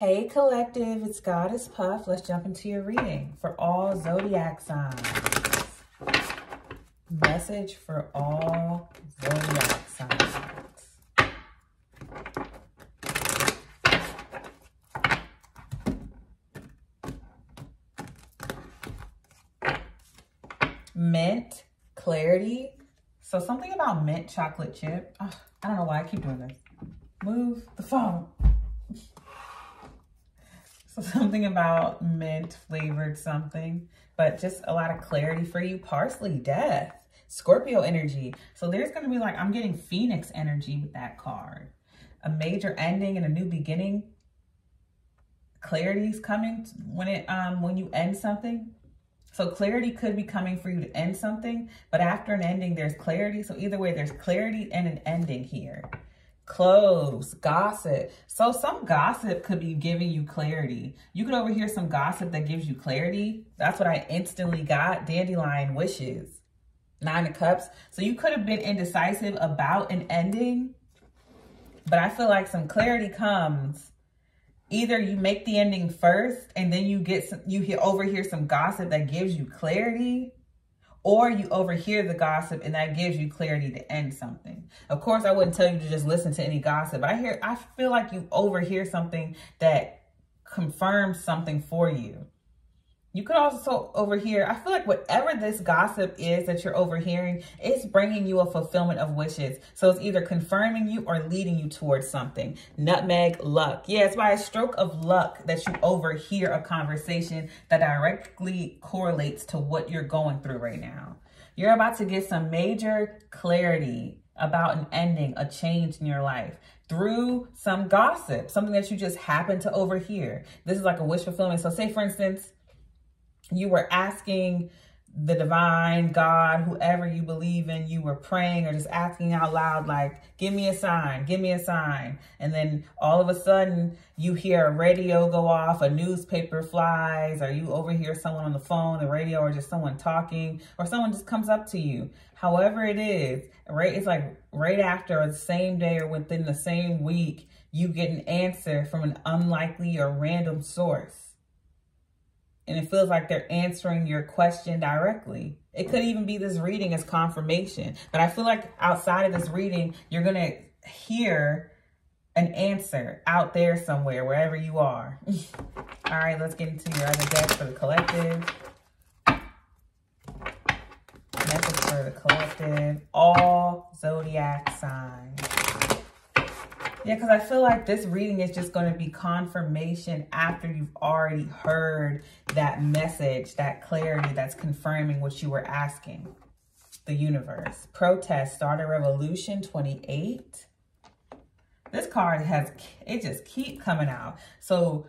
Hey collective, it's Goddess Puff. Let's jump into your reading for all zodiac signs. Message for all zodiac signs. Mint, clarity. So something about mint chocolate chip. Oh, I don't know why I keep doing this. Move the phone. Something about mint flavored something, but just a lot of clarity for you. Parsley, death, Scorpio energy. So there's going to be like, I'm getting Phoenix energy with that card. A major ending and a new beginning. Clarity is coming when you end something. So clarity could be coming for you to end something, but after an ending, there's clarity. So either way, there's clarity and an ending here. Clothes, gossip. So some gossip could be giving you clarity. You could overhear some gossip that gives you clarity. That's what I instantly got. Dandelion wishes. 9 of Cups. So you could have been indecisive about an ending, but I feel like some clarity comes. Either you make the ending first and then you get some, overhear some gossip that gives you clarity, or you overhear the gossip and that gives you clarity to end something. Of course, I wouldn't tell you to just listen to any gossip. I feel like you overhear something that confirms something for you. You could also overhear, I feel like whatever this gossip is that you're overhearing, it's bringing you a fulfillment of wishes. So it's either confirming you or leading you towards something. Nutmeg, luck. Yeah, it's by a stroke of luck that you overhear a conversation that directly correlates to what you're going through right now. You're about to get some major clarity about an ending, a change in your life through some gossip, something that you just happen to overhear. This is like a wish fulfillment. So say, for instance, you were asking the divine, God, whoever you believe in, you were praying or just asking out loud, like, give me a sign, give me a sign. And then all of a sudden you hear a radio go off, a newspaper flies, or you overhear someone on the phone, the radio, or just someone talking, or someone just comes up to you. However it is, right? It's like right after or the same day or within the same week, you get an answer from an unlikely or random source. And it feels like they're answering your question directly. It could even be this reading as confirmation. But I feel like outside of this reading, you're going to hear an answer out there somewhere, wherever you are. All right, let's get into your other deck for the collective. Message for the collective. All zodiac signs. Yeah, because I feel like this reading is just going to be confirmation after you've already heard that message, that clarity that's confirming what you were asking the universe. Protest, start a revolution, 28. This card has, it just keep coming out. So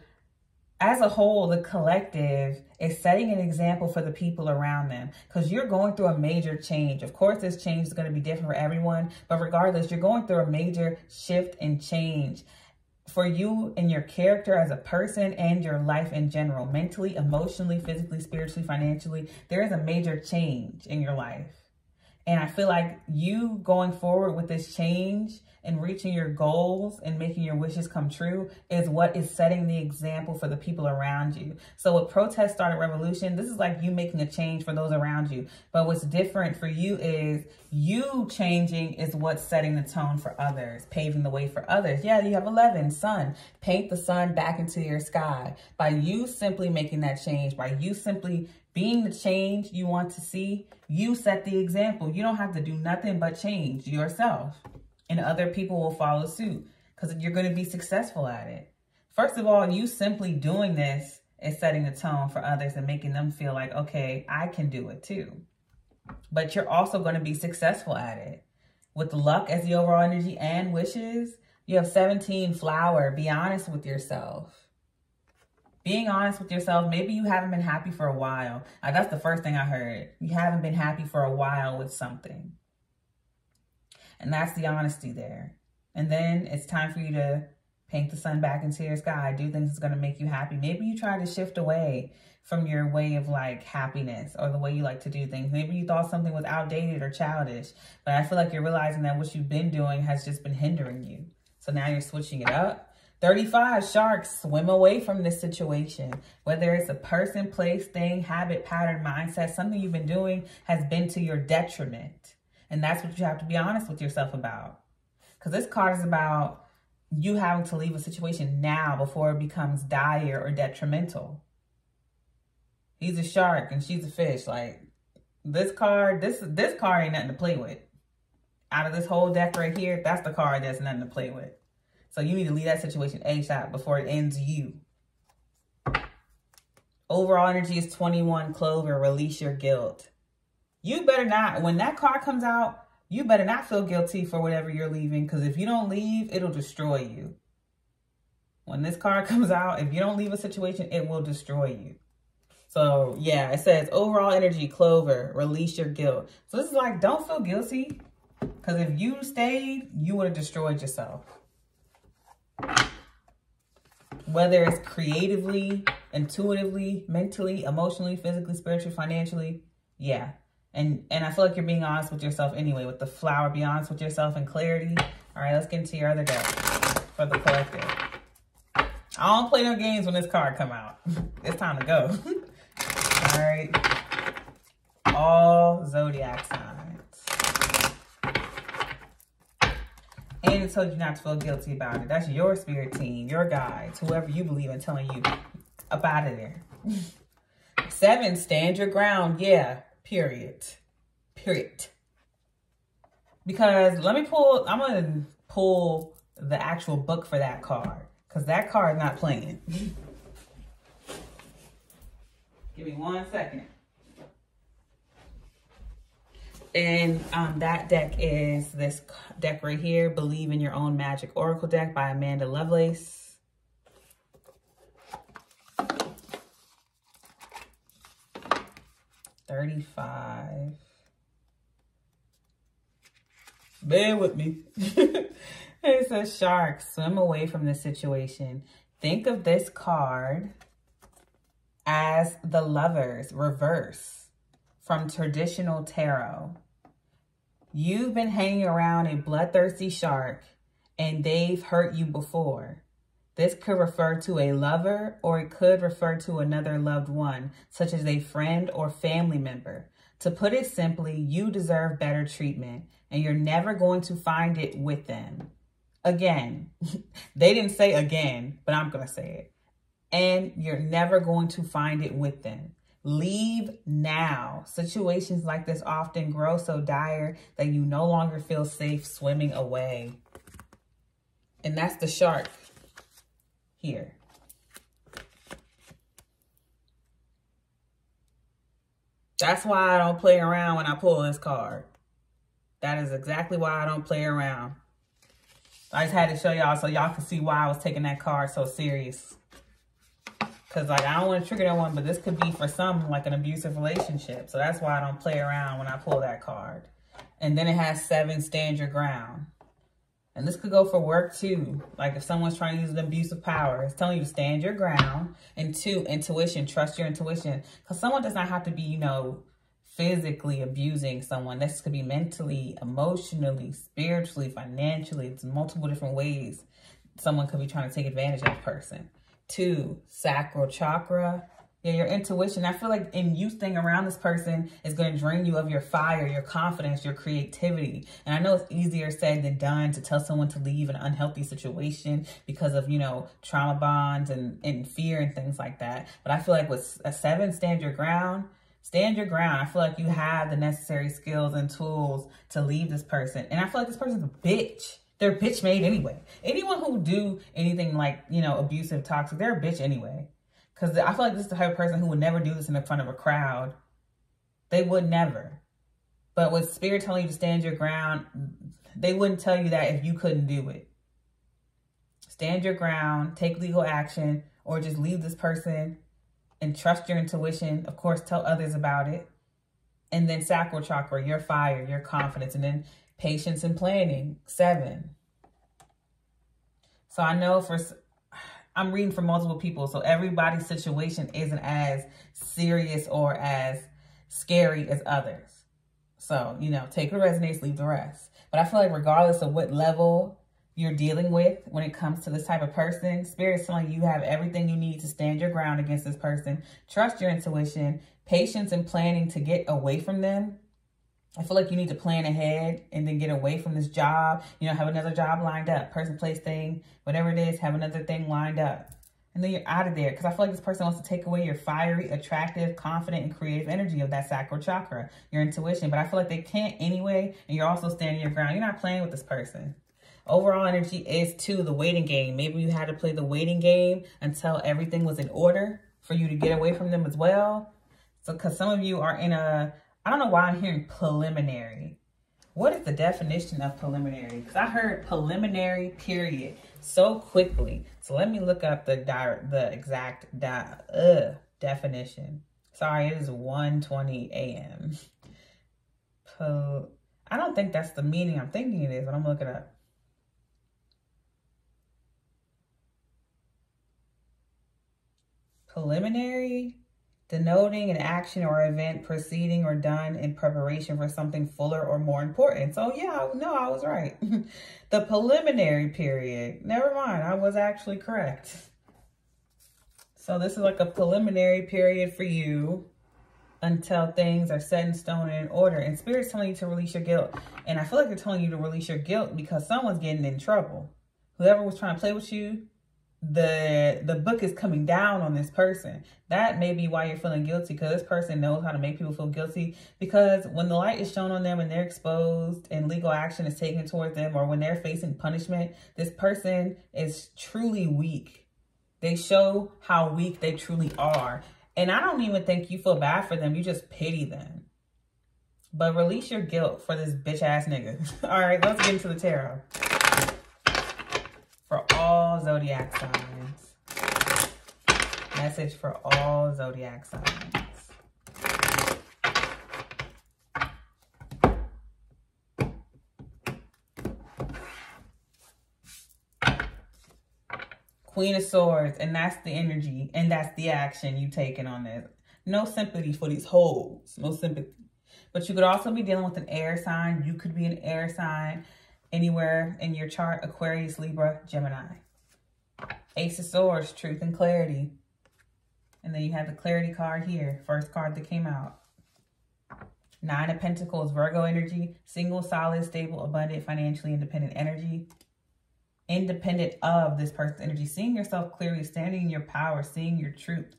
as a whole, the collective is setting an example for the people around them because you're going through a major change. Of course, this change is going to be different for everyone, but regardless, you're going through a major shift and change for you and your character as a person and your life in general, mentally, emotionally, physically, spiritually, financially. There is a major change in your life. And I feel like you going forward with this change and reaching your goals and making your wishes come true is what is setting the example for the people around you. So with protest, start a revolution, this is like you making a change for those around you. But what's different for you is you changing is what's setting the tone for others, paving the way for others. Yeah, you have 11, sun. Paint the sun back into your sky. By you simply making that change, by you simply being the change you want to see, you set the example. You don't have to do nothing but change yourself. And other people will follow suit because you're going to be successful at it. First of all, you simply doing this is setting the tone for others and making them feel like, okay, I can do it too. But you're also going to be successful at it. With luck as the overall energy and wishes, you have 17, flower. Be honest with yourself. Being honest with yourself, maybe you haven't been happy for a while. That's the first thing I heard. You haven't been happy for a while with something. And that's the honesty there. And then it's time for you to paint the sun back into your sky. Do things that's going to make you happy. Maybe you try to shift away from your way of like happiness or the way you like to do things. Maybe you thought something was outdated or childish. But I feel like you're realizing that what you've been doing has just been hindering you. So now you're switching it up. 35, sharks, swim away from this situation. Whether it's a person, place, thing, habit, pattern, mindset, something you've been doing has been to your detriment. And that's what you have to be honest with yourself about. Because this card is about you having to leave a situation now before it becomes dire or detrimental. He's a shark and she's a fish. Like, this card ain't nothing to play with. Out of this whole deck right here, that's the card that's nothing to play with. So you need to leave that situation ASAP before it ends you. Overall energy is 21, Clover, release your guilt. You better not, when that card comes out, you better not feel guilty for whatever you're leaving, because if you don't leave, it'll destroy you. When this card comes out, if you don't leave a situation, it will destroy you. So yeah, it says overall energy, Clover, release your guilt. So this is like, don't feel guilty, because if you stayed, you would have destroyed yourself. Whether it's creatively, intuitively, mentally, emotionally, physically, spiritually, financially, yeah. And I feel like you're being honest with yourself anyway. With the flower, be honest with yourself and clarity. All right, let's get into your other deck for the collective. I don't play no games when this card come out. It's time to go. All right. All zodiac signs. And it told you not to feel guilty about it. That's your spirit team, your guides, whoever you believe in telling you up out of there. 7, stand your ground. Yeah. Period. Because I'm going to pull the actual book for that card. Because that card is not playing. Give me one second. And that deck is this deck right here, Believe in Your Own Magic Oracle Deck by Amanda Lovelace. Bear with me. It says shark, swim away from this situation. Think of this card as the Lovers reverse from traditional tarot. You've been hanging around a bloodthirsty shark and they've hurt you before. This could refer to a lover, or it could refer to another loved one, such as a friend or family member. To put it simply, you deserve better treatment, and you're never going to find it with them. Again, they didn't say again, but I'm going to say it. And you're never going to find it with them. Leave now. Situations like this often grow so dire that you no longer feel safe swimming away. And that's the shark. Here. That's why I don't play around when I pull this card. That is exactly why I don't play around. I just had to show y'all so y'all can see why I was taking that card so serious. Because like, I don't want to trigger that one, but this could be for some like an abusive relationship. So that's why I don't play around when I pull that card. And then it has 7, stand your ground. And this could go for work too. Like if someone's trying to use an abuse of power, it's telling you to stand your ground. And 2, intuition, trust your intuition. Because someone does not have to be, you know, physically abusing someone. This could be mentally, emotionally, spiritually, financially. It's multiple different ways someone could be trying to take advantage of a person. 2, sacral chakra. Yeah, your intuition. I feel like in you staying around this person is going to drain you of your fire, your confidence, your creativity. And I know it's easier said than done to tell someone to leave an unhealthy situation because of, you know, trauma bonds and fear and things like that. But I feel like with a 7, stand your ground. Stand your ground. I feel like you have the necessary skills and tools to leave this person. And I feel like this person's a bitch. They're bitch made anyway. Anyone who do anything like, you know, abusive, toxic, they're a bitch anyway. Because I feel like this is the type of person who would never do this in the front of a crowd. They would never. But with spirit telling you to stand your ground, they wouldn't tell you that if you couldn't do it. Stand your ground, take legal action, or just leave this person and trust your intuition. Of course, tell others about it. And then sacral chakra, your fire, your confidence, and then patience and planning, 7. So I know for... I'm reading for multiple people, so everybody's situation isn't as serious or as scary as others. So, you know, take what resonates, leave the rest. But I feel like regardless of what level you're dealing with when it comes to this type of person. Spirit's telling you have everything you need to stand your ground against this person. Trust your intuition, patience, and planning to get away from them. I feel like you need to plan ahead and then get away from this job. You know, have another job lined up, person, place, thing, whatever it is, have another thing lined up. And then you're out of there. Because I feel like this person wants to take away your fiery, attractive, confident, and creative energy of that sacral chakra, your intuition. But I feel like they can't anyway. And you're also standing your ground. You're not playing with this person. Overall energy is too the waiting game. Maybe you had to play the waiting game until everything was in order for you to get away from them as well. So, because some of you are in a... I don't know why I'm hearing preliminary. What is the definition of preliminary? Because I heard preliminary period so quickly. So let me look up the exact definition. Sorry, it is 1:20 a.m. I don't think that's the meaning I'm thinking it is, but I'm going to look it up. Preliminary, denoting an action or event proceeding or done in preparation for something fuller or more important. So yeah, no, I was right. The preliminary period. Never mind, I was actually correct. So this is like a preliminary period for you until things are set in stone and in order. And Spirit's telling you to release your guilt. And I feel like they're telling you to release your guilt because someone's getting in trouble. Whoever was trying to play with you, the book is coming down on this person. That may be why you're feeling guilty, because this person knows how to make people feel guilty. Because when the light is shown on them and they're exposed and legal action is taken towards them, or when they're facing punishment, this person is truly weak. They show how weak they truly are. And I don't even think you feel bad for them. You just pity them. But release your guilt for this bitch ass nigga. All right, let's get into the tarot. For all zodiac signs. Message for all zodiac signs. Queen of Swords, and that's the energy, and that's the action you've taken on this. No sympathy for these hoes. No sympathy. But you could also be dealing with an air sign. You could be an air sign. Anywhere in your chart, Aquarius, Libra, Gemini. Ace of Swords, truth and clarity. And then you have the clarity card here, first card that came out. Nine of Pentacles, Virgo energy, single, solid, stable, abundant, financially independent energy. Independent of this person's energy. Seeing yourself clearly, standing in your power, seeing your truth.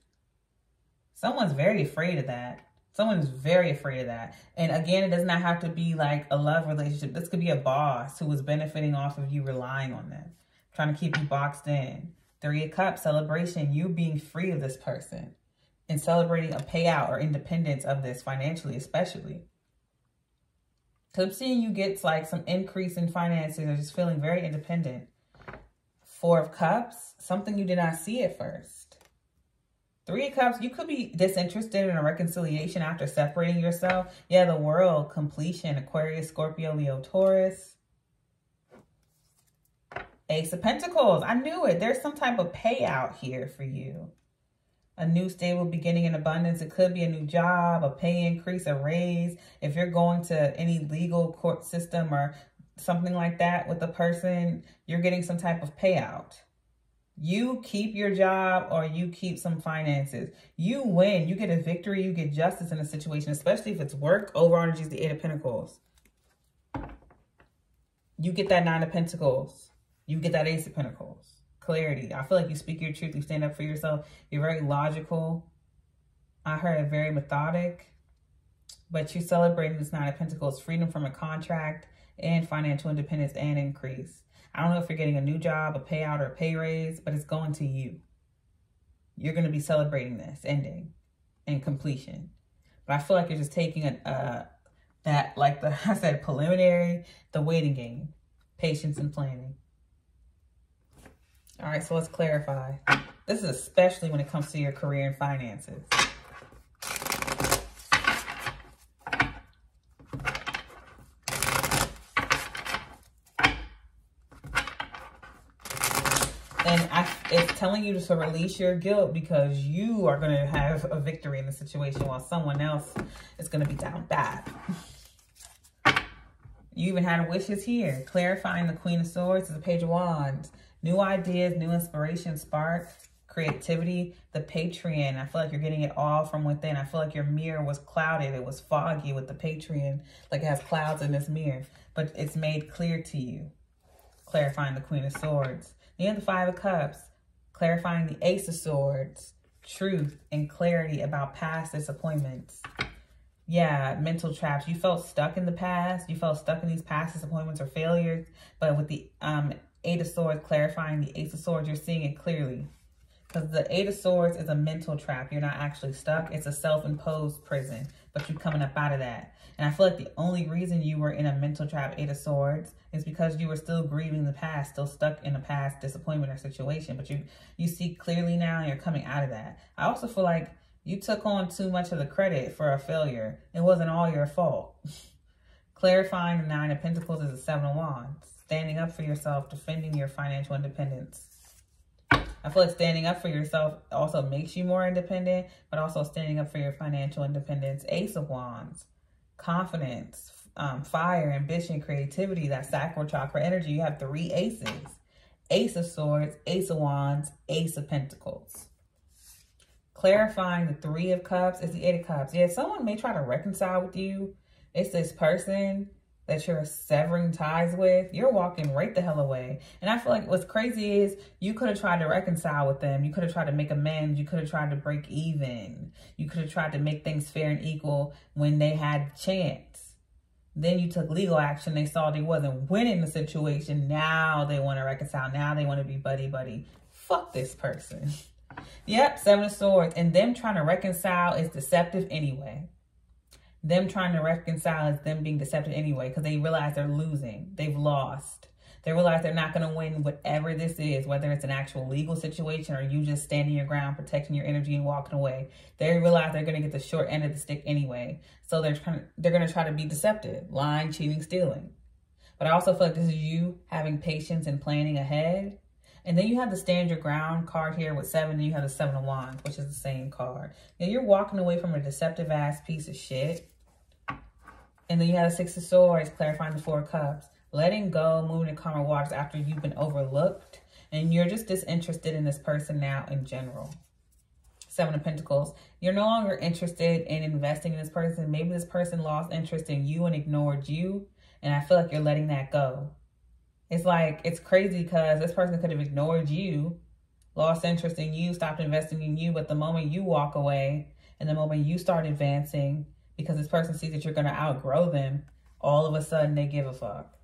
Someone's very afraid of that. Someone's very afraid of that. And again, it does not have to be like a love relationship. This could be a boss who was benefiting off of you relying on them, trying to keep you boxed in. Three of Cups, celebration, you being free of this person and celebrating a payout or independence of this financially, especially. So I'm seeing you get like some increase in finances or just feeling very independent. Four of Cups, something you did not see at first. Three of Cups, you could be disinterested in a reconciliation after separating yourself. Yeah, the World, completion, Aquarius, Scorpio, Leo, Taurus. Ace of Pentacles, I knew it. There's some type of payout here for you. A new stable beginning in abundance. It could be a new job, a pay increase, a raise. If you're going to any legal court system or something like that with a person, you're getting some type of payout. You keep your job or you keep some finances. You win. You get a victory. You get justice in a situation, especially if it's work. Overall energy is the Eight of Pentacles. You get that Nine of Pentacles. You get that Ace of Pentacles. Clarity. I feel like you speak your truth. You stand up for yourself. You're very logical. I heard very methodic. But you're celebrating this Nine of Pentacles. Freedom from a contract and financial independence and increase. I don't know if you're getting a new job, a payout, or a pay raise, but it's going to you. You're going to be celebrating this ending and completion. But I feel like you're just taking like I said, preliminary, the waiting game, patience and planning. All right, so let's clarify. This is especially when it comes to your career and finances. It's telling you to release your guilt because you are going to have a victory in the situation while someone else is going to be down bad. You even had wishes here. Clarifying the Queen of Swords is the Page of Wands. New ideas, new inspiration, spark, creativity, the Patreon. I feel like you're getting it all from within. I feel like your mirror was clouded. It was foggy with the Patreon. Like it has clouds in this mirror. But it's made clear to you. Clarifying the Queen of Swords. Near the Five of Cups. Clarifying the Ace of Swords. Truth and clarity about past disappointments. Yeah, mental traps. You felt stuck in the past. You felt stuck in these past disappointments or failures. But with the Eight of Swords clarifying the Ace of Swords, you're seeing it clearly. Because the Eight of Swords is a mental trap. You're not actually stuck. It's a self-imposed prison. But you're coming up out of that. And I feel like the only reason you were in a mental trap, Eight of Swords, is because you were still grieving the past, still stuck in a past disappointment or situation. But you see clearly now and you're coming out of that. I also feel like you took on too much of the credit for a failure. It wasn't all your fault. Clarifying the Nine of Pentacles is the Seven of Wands. Standing up for yourself, defending your financial independence. I feel like standing up for yourself also makes you more independent, but also standing up for your financial independence. Ace of Wands, confidence, fire, ambition, creativity, that sacral chakra energy. You have three aces. Ace of Swords, Ace of Wands, Ace of Pentacles. Clarifying the Three of Cups is the Eight of Cups. Yeah, someone may try to reconcile with you. It's this person that you're severing ties with. You're walking right the hell away. And I feel like what's crazy is you could have tried to reconcile with them. You could have tried to make amends. You could have tried to break even. You could have tried to make things fair and equal when they had chance. Then you took legal action. They saw they wasn't winning the situation. Now they want to reconcile. Now they want to be buddy-buddy. Fuck this person. Yep, Seven of Swords. And them trying to reconcile is deceptive anyway. Them trying to reconcile is them being deceptive anyway, because they realize they're losing. They've lost. They realize they're not going to win whatever this is, whether it's an actual legal situation or you just standing your ground, protecting your energy and walking away. They realize they're going to get the short end of the stick anyway. So they're going to try to be deceptive, lying, cheating, stealing. But I also feel like this is you having patience and planning ahead. And then you have the Stand Your Ground card here with seven, and you have the Seven of Wands, which is the same card. Now you're walking away from a deceptive ass piece of shit. And then you have the Six of Swords, clarifying the Four of Cups. Letting go, moving to calmer waters after you've been overlooked. And you're just disinterested in this person now in general. Seven of Pentacles. You're no longer interested in investing in this person. Maybe this person lost interest in you and ignored you. And I feel like you're letting that go. It's like, it's crazy because this person could have ignored you, lost interest in you, stopped investing in you. But the moment you walk away and the moment you start advancing, because this person sees that you're going to outgrow them, all of a sudden they give a fuck.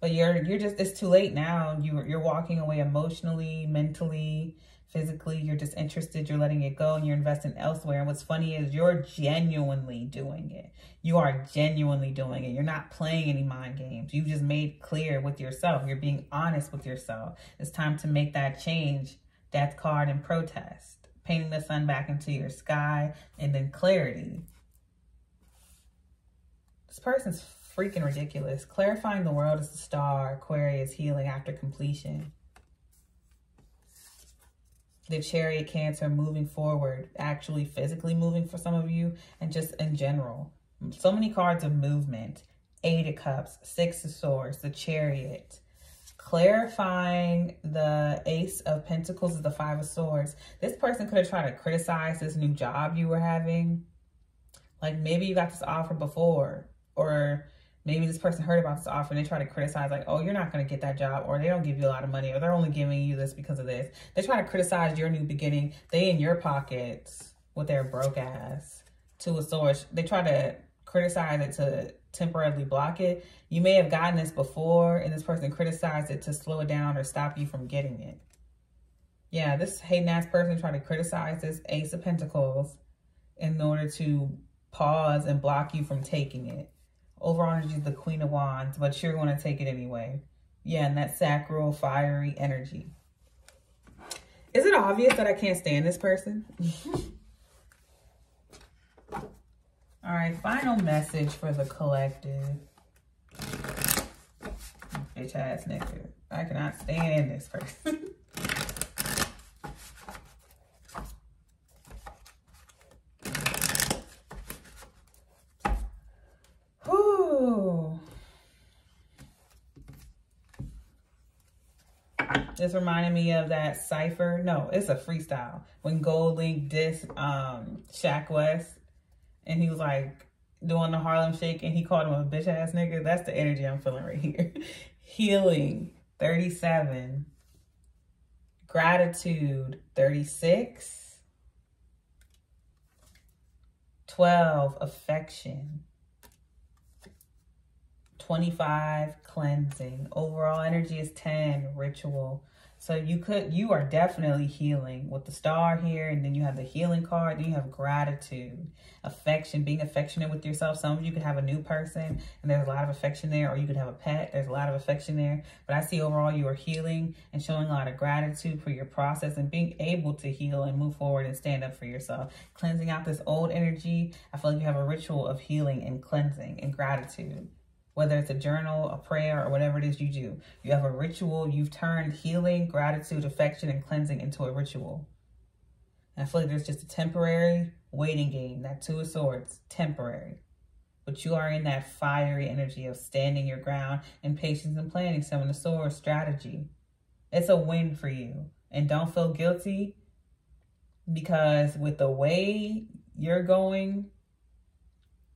But you're just, it's too late now. You're walking away emotionally, mentally, physically. You're disinterested. You're letting it go and you're investing elsewhere. And what's funny is you're genuinely doing it. You are genuinely doing it. You're not playing any mind games. You just made clear with yourself. You're being honest with yourself. It's time to make that change. Death card and protest. Painting the sun back into your sky, and then clarity. This person's freaking ridiculous. Clarifying the world as the star. Aquarius, healing after completion. The Chariot, Cancer, moving forward, actually physically moving for some of you, and just in general. So many cards of movement. Eight of Cups, Six of Swords, the Chariot. Clarifying the Ace of Pentacles is the Five of Swords. This person could have tried to criticize this new job you were having. Like maybe you got this offer before, or maybe this person heard about this offer and they try to criticize like, oh, you're not going to get that job, or they don't give you a lot of money, or they're only giving you this because of this. They try to criticize your new beginning. They in your pockets with their broke ass. Two of Swords. They try to criticize it to temporarily block it. You may have gotten this before and this person criticized it to slow it down or stop you from getting it. Yeah, this hating ass person trying to criticize this Ace of Pentacles in order to pause and block you from taking it. Overall energy is the Queen of Wands, but you're going to take it anyway. Yeah, and that sacral, fiery energy. Is it obvious that I can't stand this person? All right, final message for the collective. Bitch ass nigga. I cannot stand this person. Whew. just reminded me of that cipher. No, it's a freestyle. When Gold Link dissed Shaq West, and he was like doing the Harlem Shake, and he called him a bitch ass nigga. That's the energy I'm feeling right here. Healing, 37. Gratitude, 36. 12, affection. 25, cleansing. Overall energy is 10, ritual. So you are definitely healing with the star here, and then you have the healing card, then you have gratitude, affection, being affectionate with yourself. Some of you could have a new person and there's a lot of affection there, or you could have a pet, there's a lot of affection there. But I see overall you are healing and showing a lot of gratitude for your process and being able to heal and move forward and stand up for yourself. Cleansing out this old energy, I feel like you have a ritual of healing and cleansing and gratitude. Whether it's a journal, a prayer, or whatever it is you do, you have a ritual. You've turned healing, gratitude, affection, and cleansing into a ritual. And I feel like there's just a temporary waiting game. That Two of Swords, temporary. But you are in that fiery energy of standing your ground and patience and planning. Seven of Swords, strategy. It's a win for you. And don't feel guilty, because with the way you're going,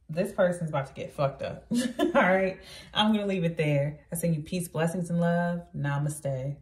this person's about to get fucked up. All right. I'm going to leave it there. I send you peace, blessings, and love. Namaste.